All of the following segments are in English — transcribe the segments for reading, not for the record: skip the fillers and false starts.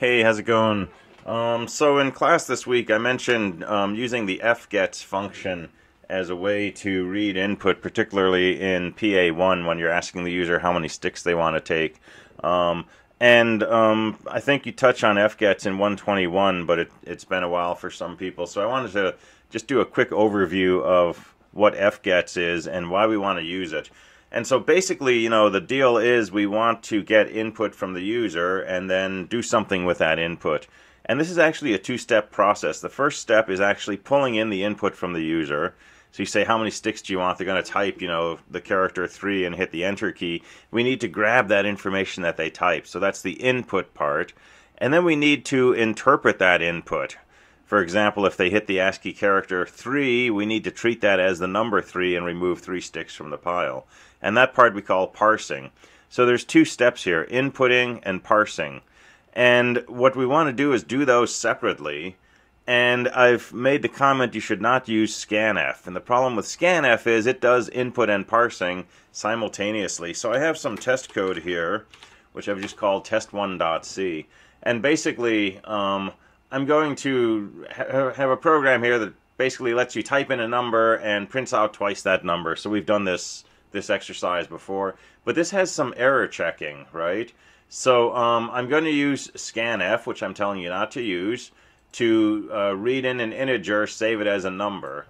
Hey, how's it going? So in class this week I mentioned using the fgets function as a way to read input, particularly in PA1 when you're asking the user how many sticks they want to take. I think you touch on fgets in 121, but it's been a while for some people, so I wanted to just do a quick overview of what fgets is and why we want to use it. And so basically, you know, the deal is we want to get input from the user and then do something with that input. And this is actually a two-step process. The first step is actually pulling in the input from the user. So you say, how many sticks do you want? They're going to type, you know, the character 3 and hit the enter key. We need to grab that information that they type. So that's the input part. And then we need to interpret that input. For example, if they hit the ASCII character 3, we need to treat that as the number 3 and remove 3 sticks from the pile. And that part we call parsing. So there's two steps here, inputting and parsing. And what we want to do is do those separately. And I've made the comment you should not use scanf. And the problem with scanf is it does input and parsing simultaneously. So I have some test code here, which I've just called test1.c. And basically, I'm going to have a program here that basically lets you type in a number and prints out twice that number. So we've done this exercise before, but this has some error checking, right? So I'm going to use scanf, which I'm telling you not to use, to read in an integer, save it as a number.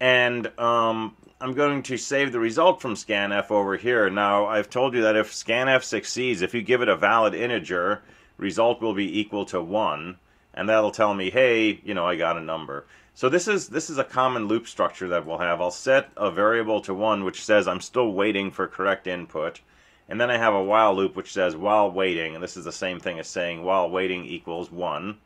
And I'm going to save the result from scanf over here. Now, I've told you that if scanf succeeds, if you give it a valid integer, result will be equal to 1. And that'll tell me, hey, you know, I got a number. So this is a common loop structure that we'll have. I'll set a variable to 1, which says I'm still waiting for correct input. And then I have a while loop, which says while waiting. And this is the same thing as saying while waiting equals 1.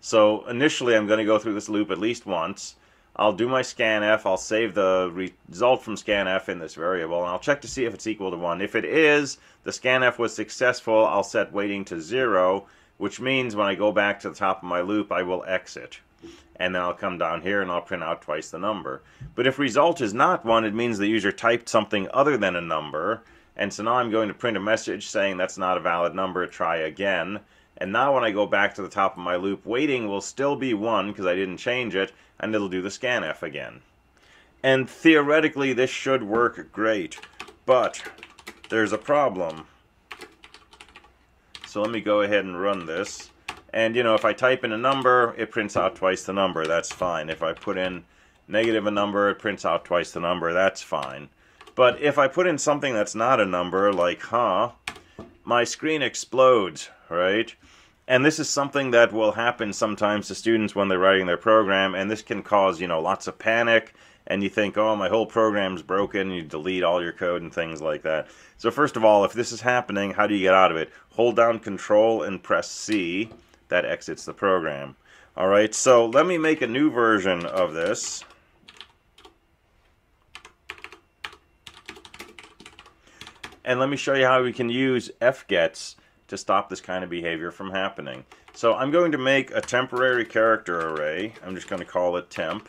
So initially, I'm going to go through this loop at least once. I'll do my scanf. I'll save the result from scanf in this variable. And I'll check to see if it's equal to 1. If it is, the scanf was successful. I'll set waiting to 0. Which means when I go back to the top of my loop, I will exit. And then I'll come down here and I'll print out twice the number. But if result is not 1, it means the user typed something other than a number. And so now I'm going to print a message saying that's not a valid number, try again. And now when I go back to the top of my loop, waiting will still be 1 because I didn't change it, and it'll do the scanf again. And theoretically, this should work great, but there's a problem. So let me go ahead and run this. And you know, if I type in a number, it prints out twice the number. That's fine. If I put in negative a number, it prints out twice the number. That's fine. But if I put in something that's not a number, like my screen explodes, right? And this is something that will happen sometimes to students when they're writing their program, and this can cause, you know, lots of panic. And you think, oh, my whole program's broken, you delete all your code and things like that. So first of all, if this is happening, how do you get out of it? Hold down Control and press C. That exits the program. All right, so let me make a new version of this. And let me show you how we can use fgets to stop this kind of behavior from happening. So I'm going to make a temporary character array. I'm just going to call it temp.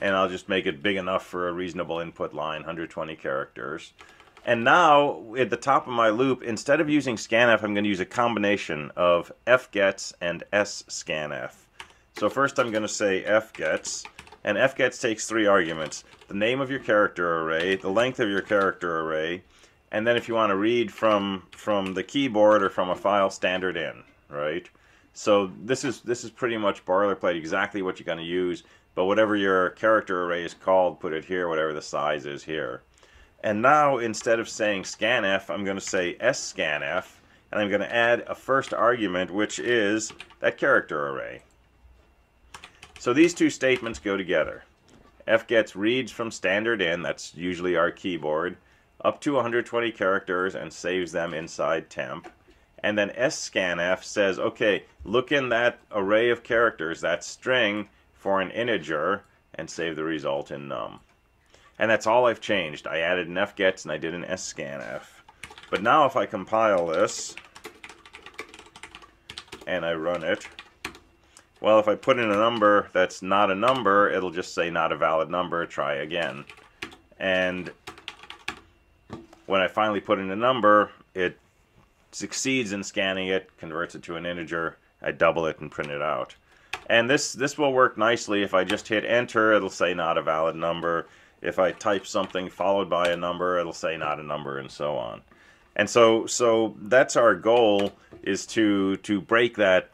And I'll just make it big enough for a reasonable input line, 120 characters. And now, at the top of my loop, instead of using scanf, I'm going to use a combination of fgets and sscanf. So first I'm going to say fgets, and fgets takes 3 arguments. The name of your character array, the length of your character array, and then if you want to read from the keyboard or from a file, standard in, right? So this is pretty much boilerplate, exactly what you're going to use. But whatever your character array is called, put it here, whatever the size is here. And now, instead of saying scanf, I'm going to say sscanf, and I'm going to add a first argument, which is that character array. So these two statements go together. Fgets reads from standard in, that's usually our keyboard, up to 120 characters and saves them inside temp. And then sscanf says, okay, look in that array of characters, that string, for an integer, and save the result in num. And that's all I've changed. I added an fgets and I did an sscanf. But now if I compile this and I run it, well, if I put in a number that's not a number, it'll just say not a valid number, try again. And when I finally put in a number, it succeeds in scanning it, converts it to an integer, I double it and print it out. And this will work nicely. If I just hit enter, it'll say not a valid number. If I type something followed by a number, it'll say not a number, and so on. And so that's our goal, is to break that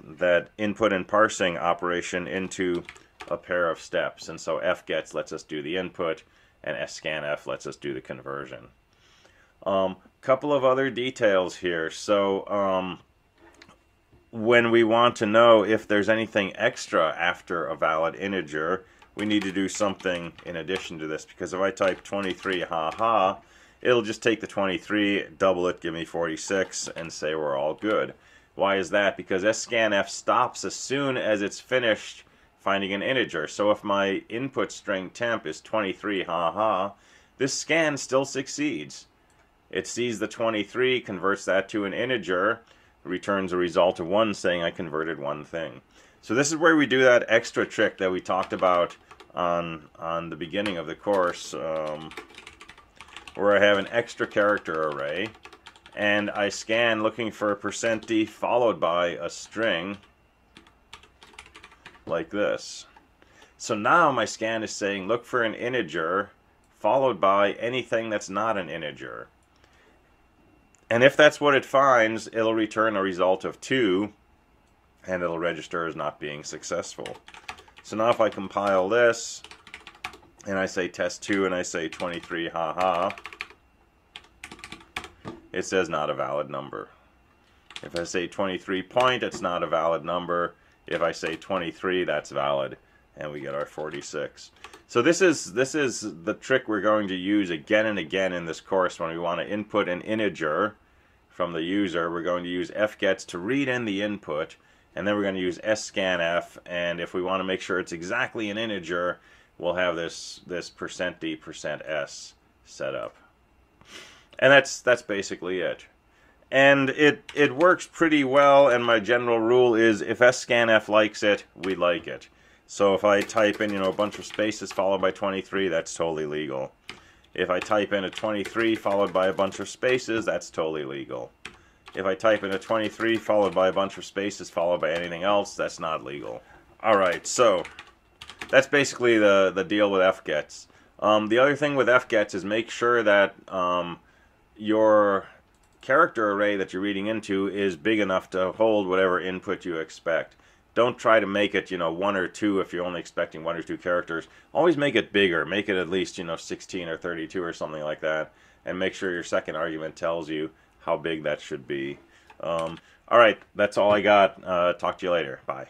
input and parsing operation into a pair of steps. And so fgets lets us do the input, and sscanf lets us do the conversion. Couple of other details here. So when we want to know if there's anything extra after a valid integer, we need to do something in addition to this, because if I type 23 haha, it'll just take the 23, double it, give me 46, and say we're all good. Why is that? Because sscanf stops as soon as it's finished finding an integer. So if my input string temp is 23 haha, this scan still succeeds. It sees the 23, converts that to an integer, returns a result of 1 saying I converted one thing. So this is where we do that extra trick that we talked about on the beginning of the course, where I have an extra character array and I scan looking for %d followed by a string like this. So now my scan is saying look for an integer followed by anything that's not an integer. And if that's what it finds, it'll return a result of 2, and it'll register as not being successful. So now if I compile this, and I say test 2, and I say 23, haha, it says not a valid number. If I say 23 point, it's not a valid number. If I say 23, that's valid, and we get our 46. So this is the trick we're going to use again and again in this course. When we want to input an integer from the user, we're going to use fgets to read in the input, and then we're going to use sscanf, and if we want to make sure it's exactly an integer, we'll have this %d, %s set up. And that's basically it. And it works pretty well, and my general rule is if sscanf likes it, we like it. So if I type in, a bunch of spaces followed by 23, that's totally legal. If I type in a 23 followed by a bunch of spaces, that's totally legal. If I type in a 23 followed by a bunch of spaces followed by anything else, that's not legal. Alright, so that's basically the deal with fgets. The other thing with fgets is make sure that your character array that you're reading into is big enough to hold whatever input you expect. Don't try to make it, 1 or 2 if you're only expecting 1 or 2 characters. Always make it bigger. Make it at least, 16 or 32 or something like that. And make sure your second argument tells you how big that should be. All right, that's all I got. Talk to you later. Bye.